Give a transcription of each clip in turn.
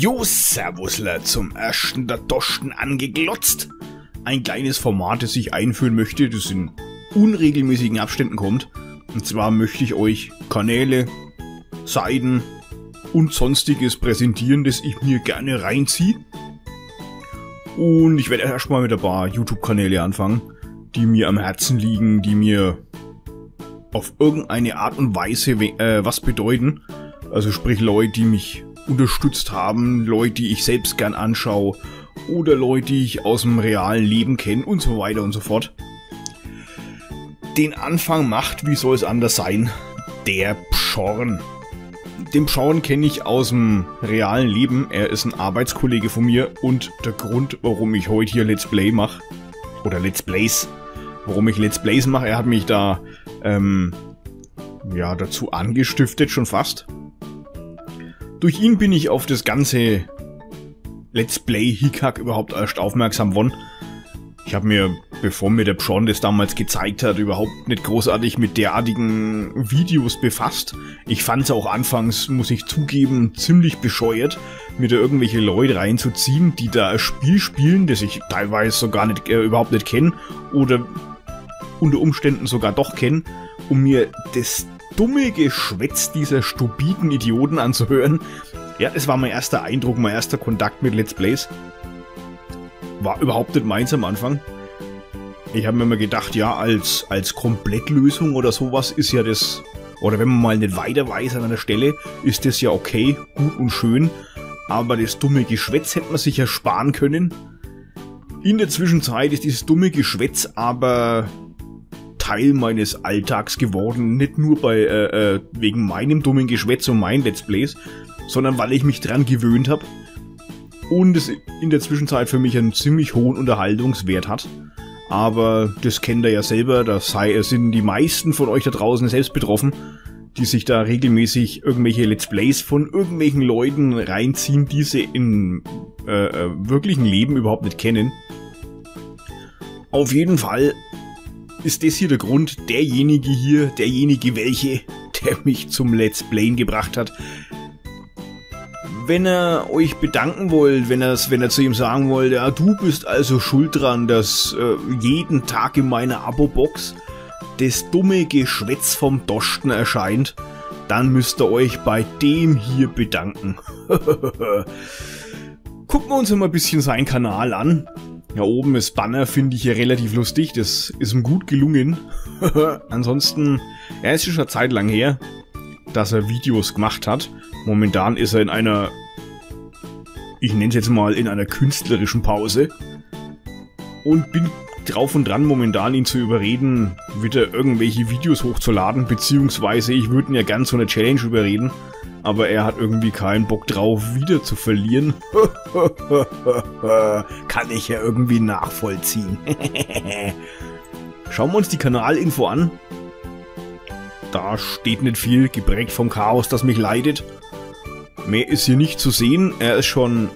Jo, Servusler, zum ersten der Toschten angeglotzt. Ein kleines Format, das ich einführen möchte, das in unregelmäßigen Abständen kommt. Und zwar möchte ich euch Kanäle, Seiten und Sonstiges präsentieren, das ich mir gerne reinziehe. Und ich werde erstmal mit ein paar YouTube-Kanäle anfangen, die mir am Herzen liegen, die mir auf irgendeine Art und Weise was bedeuten. Also sprich Leute, die mich unterstützt haben, Leute, die ich selbst gern anschaue oder Leute, die ich aus dem realen Leben kenne und so weiter und so fort. Den Anfang macht, wie soll es anders sein, der Pschorn. Den Pschorn kenne ich aus dem realen Leben, er ist ein Arbeitskollege von mir und der Grund, warum ich heute hier Let's Play mache, oder Let's Plays, warum ich Let's Plays mache, er hat mich da ja, dazu angestiftet schon fast. Durch ihn bin ich auf das ganze Let's Play Hickhack überhaupt erst aufmerksam worden. Ich habe mir, bevor mir der Pschorn das damals gezeigt hat, überhaupt nicht großartig mit derartigen Videos befasst. Ich fand es auch anfangs, muss ich zugeben, ziemlich bescheuert, mir da irgendwelche Leute reinzuziehen, die da ein Spiel spielen, das ich teilweise sogar nicht, überhaupt nicht kenne oder unter Umständen sogar doch kenne, um mir das dumme Geschwätz dieser stupiden Idioten anzuhören. Ja, das war mein erster Eindruck, mein erster Kontakt mit Let's Plays. War überhaupt nicht meins am Anfang. Ich habe mir immer gedacht, ja, als Komplettlösung oder sowas ist ja das, oder wenn man mal nicht weiter weiß an einer Stelle, ist das ja okay, gut und schön, aber das dumme Geschwätz hätte man sich ja sparen können. In der Zwischenzeit ist dieses dumme Geschwätz aber Teil meines Alltags geworden, nicht nur bei wegen meinem dummen Geschwätz und meinen Let's Plays, sondern weil ich mich dran gewöhnt habe und es in der Zwischenzeit für mich einen ziemlich hohen Unterhaltungswert hat. Aber das kennt ihr ja selber, da sind die meisten von euch da draußen selbst betroffen, die sich da regelmäßig irgendwelche Let's Plays von irgendwelchen Leuten reinziehen, die sie im wirklichen Leben überhaupt nicht kennen. Auf jeden Fall ist das hier der Grund, derjenige, der mich zum Let's Playen gebracht hat. Wenn ihr euch bedanken wollt, wenn ihr zu ihm sagen wollt, ja, du bist also schuld dran, dass jeden Tag in meiner Abo-Box das dumme Geschwätz vom Toschten erscheint, dann müsst ihr euch bei dem hier bedanken. Gucken wir uns mal ein bisschen seinen Kanal an. Ja, oben das Banner finde ich hier relativ lustig, das ist ihm gut gelungen. Ansonsten, er ist schon eine Zeit lang her, dass er Videos gemacht hat. Momentan ist er in einer, ich nenne es jetzt mal, in einer künstlerischen Pause und bin drauf und dran, momentan ihn zu überreden, wieder irgendwelche Videos hochzuladen, beziehungsweise ich würde ihn ja gern zu einer Challenge überreden, aber er hat irgendwie keinen Bock drauf, wieder zu verlieren. Kann ich ja irgendwie nachvollziehen. Schauen wir uns die Kanalinfo an. Da steht nicht viel, geprägt vom Chaos, das mich leidet. Mehr ist hier nicht zu sehen. Er ist schon,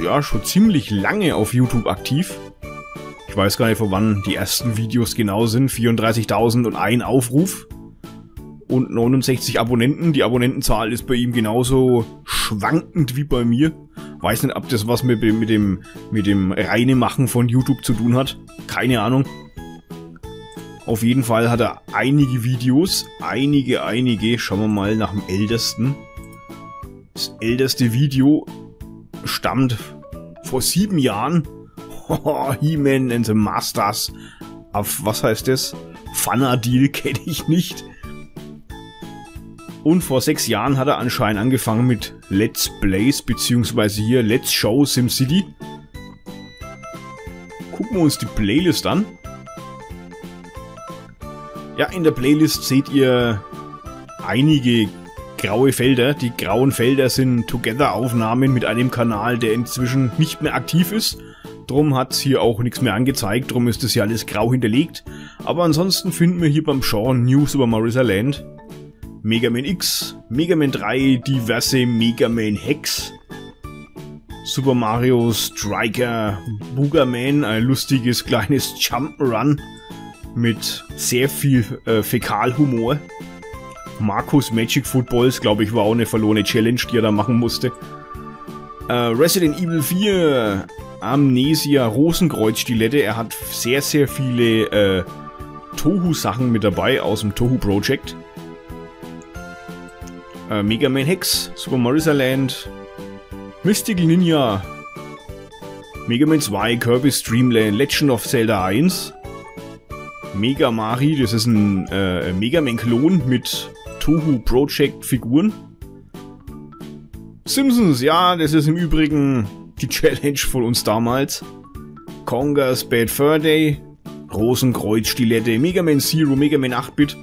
ja, schon ziemlich lange auf YouTube aktiv. Ich weiß gar nicht, von wann die ersten Videos genau sind. 34.001 Aufruf und 69 Abonnenten. Die Abonnentenzahl ist bei ihm genauso schwankend wie bei mir. Weiß nicht, ob das was mit dem reinen Machen von YouTube zu tun hat. Keine Ahnung. Auf jeden Fall hat er einige Videos, einige, schauen wir mal nach dem ältesten. Das älteste Video stammt vor 7 Jahren. He-Man and the Masters. Auf, was heißt das? Fanadil kenne ich nicht. Und vor 6 Jahren hat er anscheinend angefangen mit Let's Plays, beziehungsweise hier Let's Show SimCity. Gucken wir uns die Playlist an. Ja, in der Playlist seht ihr einige graue Felder. Die grauen Felder sind Together-Aufnahmen mit einem Kanal, der inzwischen nicht mehr aktiv ist. Drum hat es hier auch nichts mehr angezeigt, drum ist das hier alles grau hinterlegt. Aber ansonsten finden wir hier beim Pschorn New Super Marisa Land, Mega Man X, Mega Man 3, diverse Mega Man Hacks, Super Mario Striker, Boogerman, ein lustiges kleines Jump'n'Run mit sehr viel Fäkalhumor. Markus Magic Footballs, glaube ich, war auch eine verlorene Challenge, die er da machen musste. Resident Evil 4, Amnesia, Rosenkreuzstilette. Er hat sehr, sehr viele Touhou-Sachen mit dabei aus dem Touhou Project. Mega Man Hex, Super Marisa Land, Mystical Ninja, Mega Man 2, Kirby's Dream Land, Legend of Zelda 1, Mega Mari, das ist ein Mega Man Klon mit Touhou Project Figuren. Simpsons, ja, das ist im Übrigen die Challenge von uns damals. Kongas Bad Fur Day, Rosenkreuzstilette, Mega Man Zero, Mega Man 8-Bit.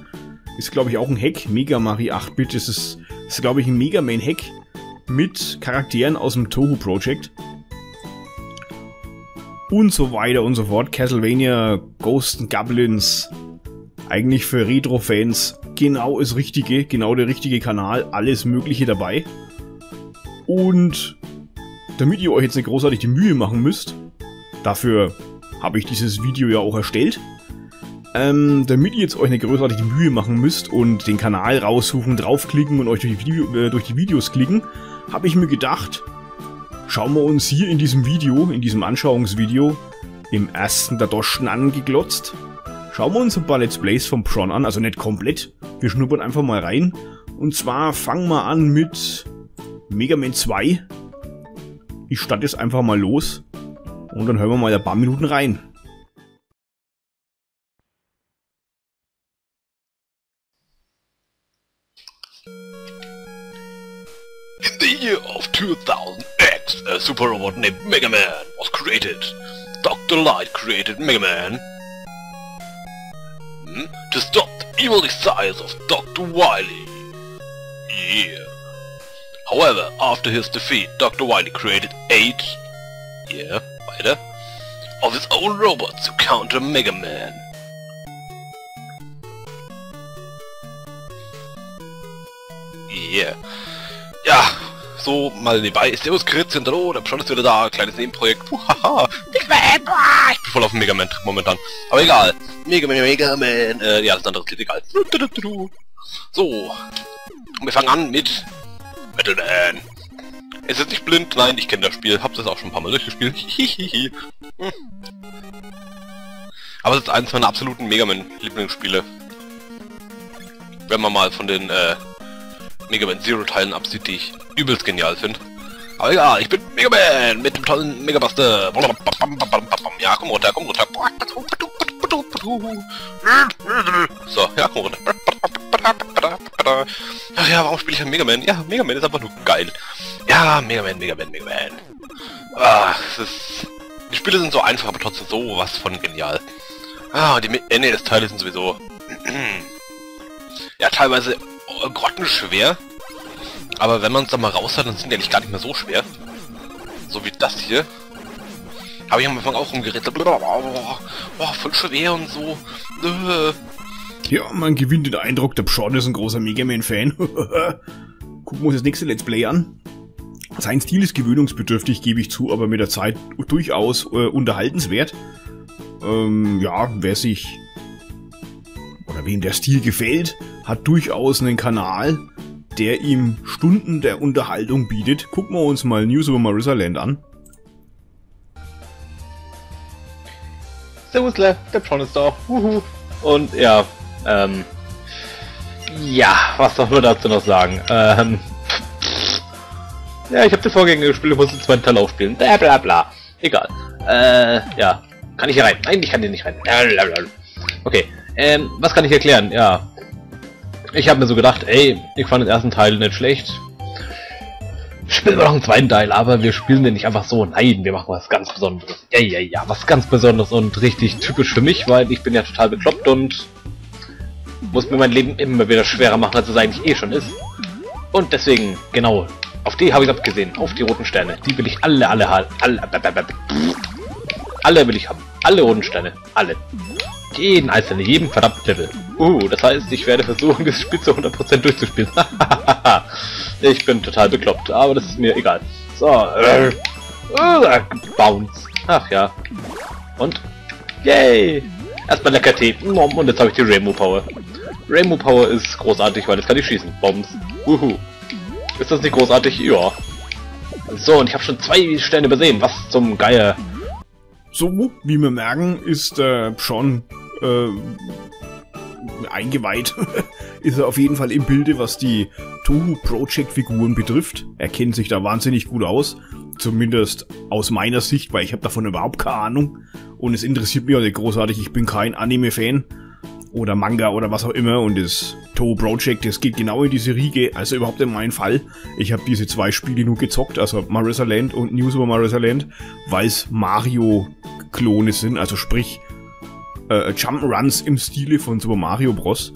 Ist, glaube ich, auch ein Hack. Mega Mari 8-Bit. Das ist glaube ich, ein Mega Man Hack mit Charakteren aus dem Touhou Project. Und so weiter und so fort. Castlevania, Ghosts and Goblins. Eigentlich für Retro-Fans genau das Richtige. Genau der richtige Kanal. Alles Mögliche dabei. Und damit ihr euch jetzt nicht großartig die Mühe machen müsst, dafür habe ich dieses Video ja auch erstellt. Damit ihr jetzt euch eine großartige Mühe machen müsst und den Kanal raussuchen, draufklicken und euch durch die Videos klicken, habe ich mir gedacht, schauen wir uns hier in diesem Video, in diesem Anschauungsvideo, im ersten Dadoschen angeglotzt, schauen wir uns ein paar Let's Plays von Pschorn an, also nicht komplett, wir schnuppern einfach mal rein. Und zwar fangen wir an mit Mega Man 2. Ich starte jetzt einfach mal los und dann hören wir mal ein paar Minuten rein. In the year of 2000X, a super robot named Megaman was created. Dr. Light created Megaman to stop the evil desires of Dr. Wily. Yeah. However, after his defeat, Dr. Wily created 8 of his own robots to counter Megaman. Yeah. Ja, so mal nebenbei. Servus, Kritzchen, hallo, der Pschorn ist wieder da, kleines Nebenprojekt. Haha, Big Man, ich bin voll auf Mega Man momentan. Aber egal, Mega Man, ja, das andere ist egal. So, und wir fangen an mit Metal Man. Ist jetzt nicht blind, nein, ich kenne das Spiel, hab das auch schon ein paar Mal durchgespielt. Aber es ist eines meiner absoluten Mega Man Lieblingsspiele. Wenn man mal von den, Megaman Zero Teilen absieht, die ich übelst genial finde. Aber egal, ich bin Megaman mit dem tollen Mega Buster. Ja, komm runter, komm runter. So, ja, komm runter. Ach ja, warum spiele ich einen Megaman? Ja, Megaman ist einfach nur geil. Ja, Megaman. Ah, die Spiele sind so einfach, aber trotzdem so was von genial. Ah, die NES-Teile sind sowieso ja teilweise grottenschwer, aber wenn man es dann mal raus hat, dann sind die eigentlich gar nicht mehr so schwer. So wie das hier. Habe ich am Anfang auch rumgerätselt. Boah, voll schwer und so. Ja, man gewinnt den Eindruck, der Pschorn ist ein großer Mega Man-Fan. Gucken wir uns das nächste Let's Play an. Sein Stil ist gewöhnungsbedürftig, gebe ich zu, aber mit der Zeit durchaus unterhaltenswert. Ja, wer sich oder wem der Stil gefällt, hat durchaus einen Kanal, der ihm Stunden der Unterhaltung bietet. Gucken wir uns mal New Super Marisa Land an. Servus, der Pschorn ist da. Wuhu. Und ja, ja, was soll man dazu noch sagen? Ja, ich habe die Vorgänge gespielt, ich muss den zweiten Teil aufspielen. Blablabla. Egal. Ja. Kann ich hier rein? Nein, ich kann hier nicht rein. Blablabla. Okay. Was kann ich erklären? Ja. Ich habe mir so gedacht, ey, ich fand den ersten Teil nicht schlecht. Spielen wir noch einen zweiten Teil, aber wir spielen den nicht einfach so. Nein, wir machen was ganz Besonderes. Ja, was ganz Besonderes und richtig typisch für mich, weil ich bin ja total bekloppt und muss mir mein Leben immer wieder schwerer machen, als es eigentlich eh schon ist. Und deswegen, genau, auf die habe ich abgesehen, auf die roten Sterne. Die will ich alle will ich haben. Alle roten Sterne, alle. Jeden einzelnen, jeden verdammten Level. Das heißt, ich werde versuchen, das Spiel zu 100% durchzuspielen. Ich bin total bekloppt, aber das ist mir egal. So, Bounce. Ach ja. Und, yay! Erstmal lecker Tee. Und jetzt habe ich die Rainbow Power. Rainbow Power ist großartig, weil jetzt kann ich schießen. Bombs. Ist das nicht großartig? Ja. So, und ich habe schon 2 Sterne übersehen. Was zum Geier. So, wie wir merken, ist Pschorn eingeweiht. Ist er auf jeden Fall im Bilde, was die Touhou Project Figuren betrifft. Er kennt sich da wahnsinnig gut aus. Zumindest aus meiner Sicht, weil ich habe davon überhaupt keine Ahnung. Und es interessiert mich auch nicht großartig. Ich bin kein Anime-Fan. Oder Manga oder was auch immer. Und das Touhou Project, das geht genau in diese Riege. Also überhaupt in meinen Fall. Ich habe diese 2 Spiele nur gezockt. Also Marisa Land und New Super Marisa Land. Weil es Mario-Klone sind. Also sprich Jump'n'Runs im Stile von Super Mario Bros.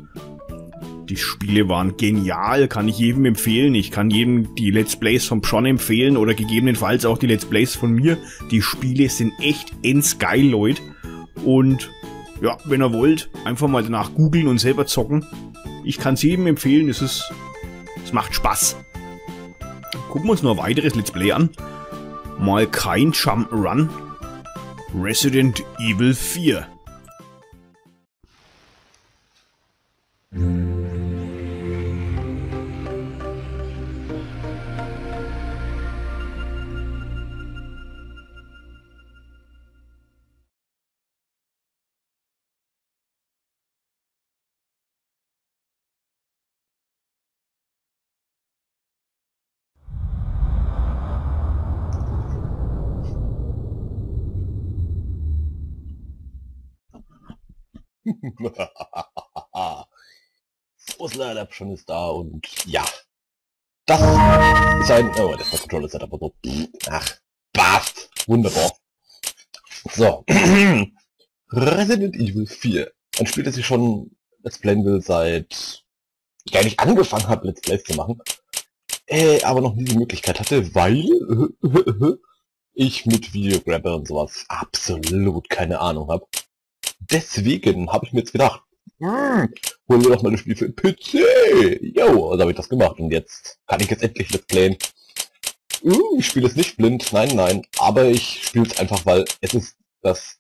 Die Spiele waren genial, kann ich jedem empfehlen. Ich kann jedem die Let's Plays von Pschorn empfehlen oder gegebenenfalls auch die Let's Plays von mir. Die Spiele sind echt endgeil, Leute. Und ja, wenn ihr wollt, einfach mal danach googeln und selber zocken. Ich kann es jedem empfehlen, es macht Spaß. Gucken wir uns noch ein weiteres Let's Play an. Mal kein Jump'n'Run. Resident Evil 4. Fußlader schon ist da und ja. Das ist ein... Oh, das war Controller Setup, aber so. Ach, passt. Wunderbar. So. Resident Evil 4. Ein Spiel, das ich schon Let's Playen will, seit ich gar nicht angefangen habe, Let's Plays zu machen. Aber noch nie die Möglichkeit hatte, weil ich mit Videograbber und sowas absolut keine Ahnung habe. Deswegen habe ich mir jetzt gedacht, holen wir doch mal ein Spiel für den PC. Jo, also habe ich das gemacht und jetzt kann ich jetzt endlich Let's Playen. Ich spiele es nicht blind, nein, nein, aber ich spiele es einfach, weil es ist das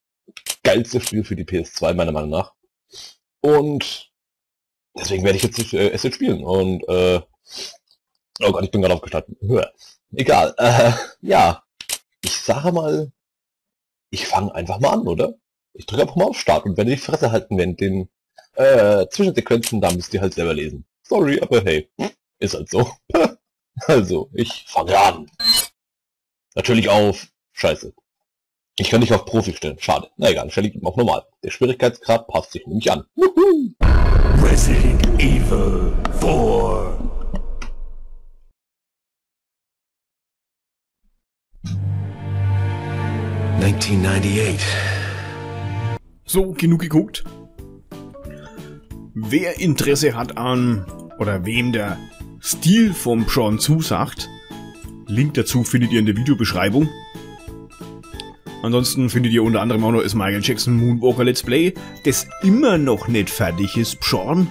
geilste Spiel für die PS2 meiner Meinung nach. Und deswegen werde ich jetzt es jetzt spielen und oh Gott, ich bin gerade aufgestanden. Egal, ja, ich sage mal, ich fange einfach mal an, oder? Ich drücke einfach mal auf Start und wenn ihr die Fresse halten während den Zwischensequenzen, da müsst ihr halt selber lesen. Sorry, aber hey, ist halt so. Also, ich fange an. Natürlich auf... Scheiße. Ich kann nicht auf Profi stellen, schade. Na egal, stelle ich eben auf normal. Der Schwierigkeitsgrad passt sich nämlich an. Resident Evil 4. So, genug geguckt. Wer Interesse hat an, oder wem der Stil vom Pschorn zusagt, Link dazu findet ihr in der Videobeschreibung. Ansonsten findet ihr unter anderem auch noch das Michael Jackson Moonwalker Let's Play, das immer noch nicht fertig ist, Pschorn.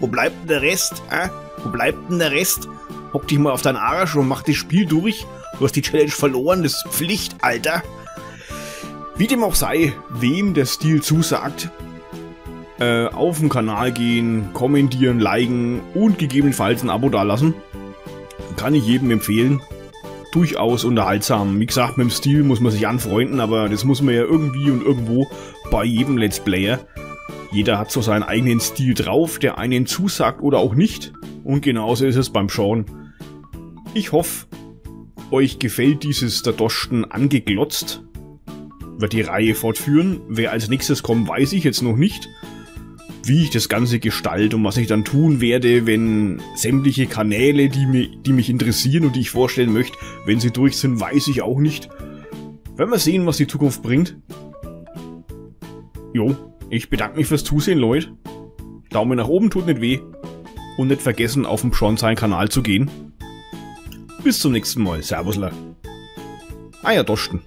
Wo bleibt denn der Rest? Wo bleibt denn der Rest? Hock dich mal auf deinen Arsch und mach das Spiel durch. Du hast die Challenge verloren, das ist Pflicht, Alter. Wie dem auch sei, wem der Stil zusagt, auf den Kanal gehen, kommentieren, liken und gegebenenfalls ein Abo dalassen. Kann ich jedem empfehlen. Durchaus unterhaltsam. Wie gesagt, mit dem Stil muss man sich anfreunden, aber das muss man ja irgendwie und irgendwo bei jedem Let's Player. Jeder hat so seinen eigenen Stil drauf, der einen zusagt oder auch nicht. Und genauso ist es beim Pschorn. Ich hoffe, euch gefällt dieses Dadoschten angeglotzt. Die Reihe fortführen. Wer als nächstes kommt, weiß ich jetzt noch nicht, wie ich das Ganze gestalte und was ich dann tun werde, wenn sämtliche Kanäle, die mich interessieren und die ich vorstellen möchte, wenn sie durch sind, weiß ich auch nicht. Werden wir sehen, was die Zukunft bringt. Jo, ich bedanke mich fürs Zusehen, Leute. Daumen nach oben tut nicht weh. Und nicht vergessen, auf dem Pschorn seinen Kanal zu gehen. Bis zum nächsten Mal. Servusler. Eier Dosten.